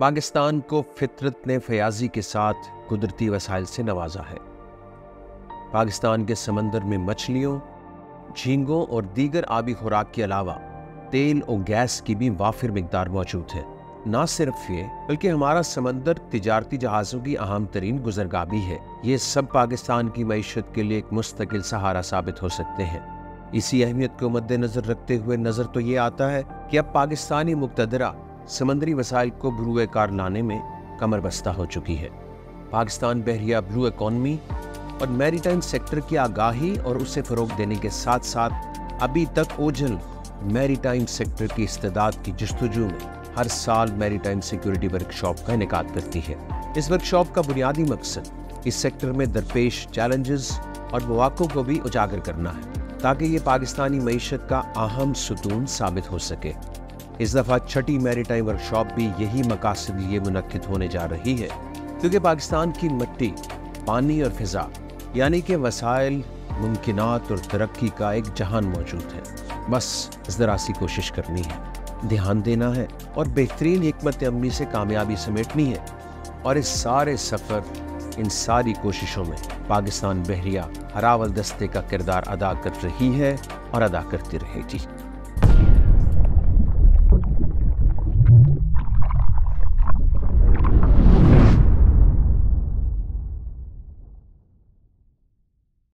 पाकिस्तान को फितरत ने फयाजी के साथ कुदरती वसाइल से नवाजा है। पाकिस्तान के समंदर में मछलियों, झींगों और दीगर आबी खुराक के अलावा तेल और गैस की भी वाफिर मकदार मौजूद है। ना सिर्फ ये बल्कि हमारा समंदर तिजारती जहाज़ों की अहम तरीन गुजरगाह भी है। ये सब पाकिस्तान की मईशत के लिए एक मुस्तकिल सहारा साबित हो सकते हैं। इसी अहमियत को मद्देनज़र रखते हुए नज़र तो ये आता है कि अब पाकिस्तानी मुक़्तदरा समंदरी वसाइल को ब्रूए कार लाने में कमर बस्ता हो चुकी है। पाकिस्तान बहरिया ब्लू इकॉनमी और मैरीटाइम सेक्टर की आगाही और उसे फ़रोग देने के साथ साथ अभी तक ओझल मैरीटाइम सेक्टर की इस्तेदाद की जस्तजू में हर साल मैरीटाइम सिक्योरिटी वर्कशॉप का इनेकाद करती है। इस वर्कशॉप का बुनियादी मकसद इस सेक्टर में दरपेश चैलेंजेस और मौक़ों को भी उजागर करना है, ताकि ये पाकिस्तानी मईशत का अहम सुतून साबित हो सके। इस दफ़ा छठी मैरीटाइम वर्कशॉप भी यही मकासद लिए मुनक्किद होने जा रही है, क्योंकि पाकिस्तान की मिट्टी, पानी और फ़िज़ा यानी कि वसाइल, मुमकिनात और तरक्की का एक जहान मौजूद है। बस इस ज़रा सी कोशिश करनी है, ध्यान देना है और बेहतरीन हिकमत अमली से कामयाबी समेटनी है। और इस सारे सफ़र, इन सारी कोशिशों में पाकिस्तान बहरिया हरावल दस्ते का किरदार अदा कर रही है और अदा करती रहेगी।